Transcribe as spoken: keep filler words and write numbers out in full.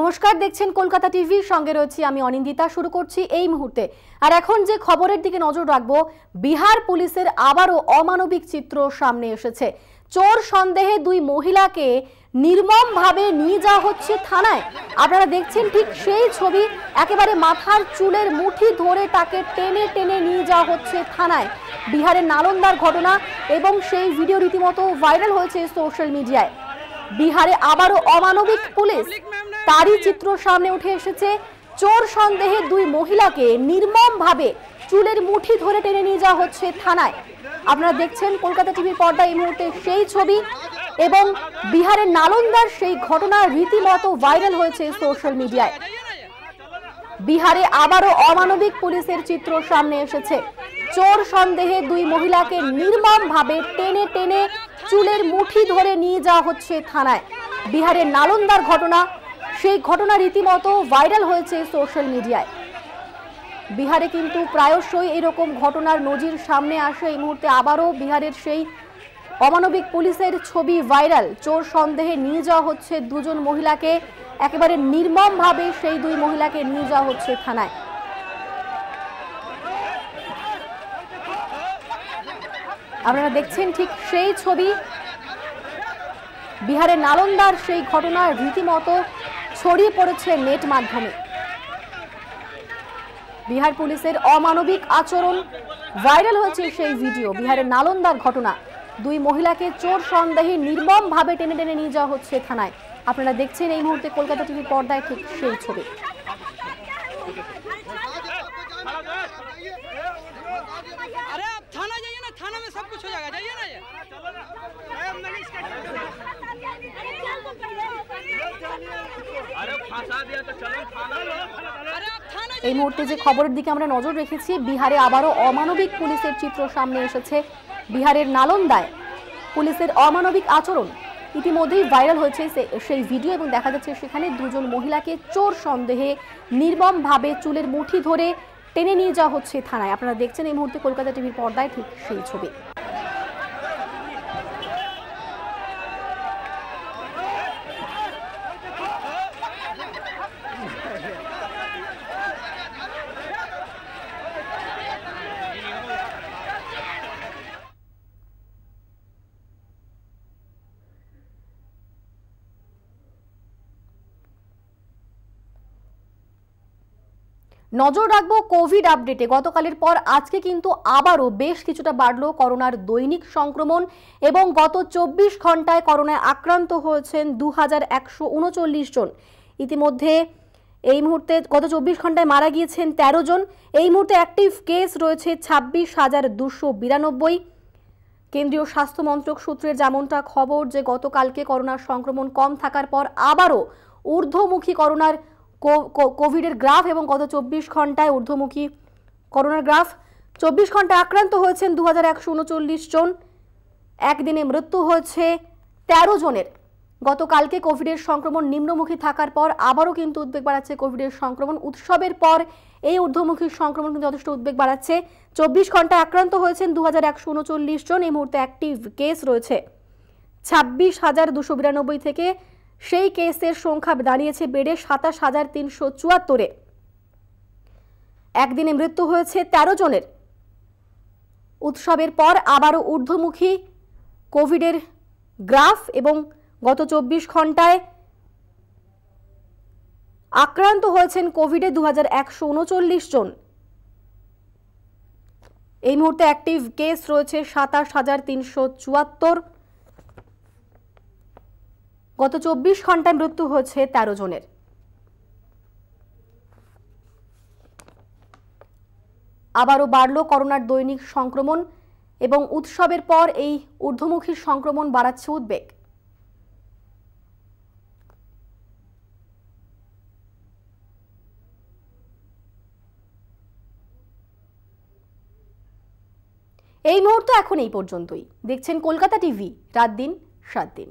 नमस्कार देखছেন কলকাতা টিভি संगे रही आमी অনিন্দিতা शुरू করছি এই মুহূর্তে আর এখন যে খবরের দিকে নজর রাখবো বিহার পুলিশের আবারো অমানবিক চিত্র সামনে এসেছে। চোর সন্দেহে দুই মহিলাকে নির্মম ভাবে নিয়ে যাওয়া হচ্ছে থানায়। আপনারা দেখছেন ঠিক সেই ছবি, একেবারে মাথার চুলের মুঠি ধরে তাকে টেনে টেনে নিয়ে যাওয়া হচ্ছে থানায়। বিহারের নালন্দার ঘটনা এবং সেই ভিডিও রীতিমতো ভাইরাল হয়েছে সোশ্যাল মিডিয়ায়। বিহারে আবারো অমানবিক পুলিশ, তারই চিত্র সামনে উঠে এসেছে। চোর সন্দেহে দুই মহিলাকে নির্মম ভাবে চুলের মুঠি ধরে টেনে নিয়ে যাওয়া হচ্ছে থানায়। আপনারা দেখছেন কলকাতা টিভির পর্দায় এই মুহূর্তে সেই ছবি এবং বিহারের নালন্দার সেই ঘটনা রীতিমতো ভাইরাল হয়েছে সোশ্যাল মিডিয়ায়। বিহারে আবারও অমানবিক পুলিশের চিত্র সামনে এসেছে। চোর সন্দেহে দুই মহিলাকে নির্মম ভাবে টেনে টেনে চুলের মুঠি ধরে নিয়ে যাওয়া হচ্ছে থানায়। বিহারের নালন্দার ঘটনা, সেই ঘটনা রীতিমতো ভাইরাল হয়েছে সোশ্যাল মিডিয়ায়। বিহারে কিন্তু প্রায়শই এরকম ঘটনার নজির সামনে আসে। এই মুহূর্তে আবারও বিহারের সেই অমানবিক পুলিশের ছবি ভাইরাল। চোর সন্দেহে নিয়ে যাওয়া হচ্ছে দুজন মহিলাকে, একেবারে নির্মমভাবে সেই দুই মহিলাকে নিয়ে যাওয়া হচ্ছে থানায়। আপনারা দেখছেন ঠিক সেই ছবি, বিহারের নালন্দার সেই ঘটনা রীতিমতো ছড়িয়ে পড়েছে নেট মাধ্যমে। বিহার পুলিশের অমানবিক আচরণ, ভাইরাল হয়েছে সেই ভিডিও বিহারের নালন্দার ঘটনা। দুই মহিলাকে চোর সন্দেহে নির্মমভাবে টেনে টেনে নিয়ে যাওয়া হচ্ছে থানায়। আপনারা দেখছেন এই মুহূর্তে কলকাতা টিভি পর্দায় ঠিক সেই ছবি। আরে আপ থানা যাইয়ে না, থানা মে সব কিছু हो जाएगा, যাইয়ে না। এই মুহূর্তে যে খবরের দিকে আমরা নজর রেখেছি, বিহারে আবারও অমানবিক পুলিশের চিত্র সামনে এসেছে। বিহারের নালন্দায় পুলিশের অমানবিক আচরণ ইতিমধ্যেই ভাইরাল হয়েছে সেই ভিডিও এবং দেখা যাচ্ছে সেখানে দুজন মহিলাকে চোর সন্দেহে নির্মমভাবে চুলের মুঠি ধরে টেনে নিয়ে যাওয়া হচ্ছে থানায়। আপনারা দেখছেন এই মুহূর্তে কলকাতা টিভির পর্দায় ঠিক সেই ছবি। নজর রাখবো কোভিড আপডেটে। গতকালের পর আজকে কিন্তু আবারও বেশ কিছুটা বাড়লো করোনার দৈনিক সংক্রমণ এবং গত চব্বিশ ঘন্টায় করোনায় আক্রান্ত হয়েছেন দু হাজার একশো উনচল্লিশ জন। ইতিমধ্যে এই মুহূর্তে গত চব্বিশ ঘন্টায় মারা গিয়েছেন তেরো জন। এই মুহূর্তে অ্যাক্টিভ কেস রয়েছে ছাব্বিশ হাজার দুশো বিরানব্বই। কেন্দ্রীয় স্বাস্থ্য মন্ত্রক সূত্রের যেমনটা খবর যে গতকালকে করোনার সংক্রমণ কম থাকার পর আবারও ঊর্ধ্বমুখী করোনার কোভিডের গ্রাফ এবং গত চব্বিশ ঘন্টায় ঊর্ধ্বমুখী করোনার গ্রাফ। চব্বিশ ঘন্টায় আক্রান্ত হয়েছেন দু হাজার একশো উনচল্লিশ জন, একদিনে মৃত্যু হয়েছে তেরো জনের। গতকালকে কোভিডের সংক্রমণ নিম্নমুখী থাকার পর আবারও কিন্তু উদ্বেগ বাড়াচ্ছে কোভিডের সংক্রমণ। উৎসবের পর এই ঊর্ধ্বমুখী সংক্রমণ কিন্তু যথেষ্ট উদ্বেগ বাড়াচ্ছে। চব্বিশ ঘন্টায় আক্রান্ত হয়েছেন দু হাজার একশো উনচল্লিশ জন। এই মুহূর্তে অ্যাক্টিভ কেস রয়েছে ছাব্বিশ হাজার দুশো বিরানব্বই থেকে সেই কেসের সংখ্যা দাঁড়িয়েছে বেড়ে সাতাশ হাজার তিনশো চুয়াত্তরে। একদিনে মৃত্যু হয়েছে তেরো জনের। উৎসবের পর আবারও ঊর্ধ্বমুখী কোভিডের গ্রাফ এবং গত চব্বিশ ঘন্টায় আক্রান্ত হয়েছেন কোভিডে দু হাজার একশো উনচল্লিশ জন। এই মুহূর্তে অ্যাক্টিভ কেস রয়েছে সাতাশ হাজার তিনশো চুয়াত্তর। গত চব্বিশ ঘন্টায় মৃত্যু হয়েছে তেরো জনের। আবারও বাড়ল করোনার দৈনিক সংক্রমণ এবং উৎসবের পর এই ঊর্ধ্বমুখী সংক্রমণ বাড়াচ্ছে উদ্বেগ। এই মুহূর্ত এখন এই পর্যন্তই। দেখছেন কলকাতা টিভি, রাত দিন সাত দিন।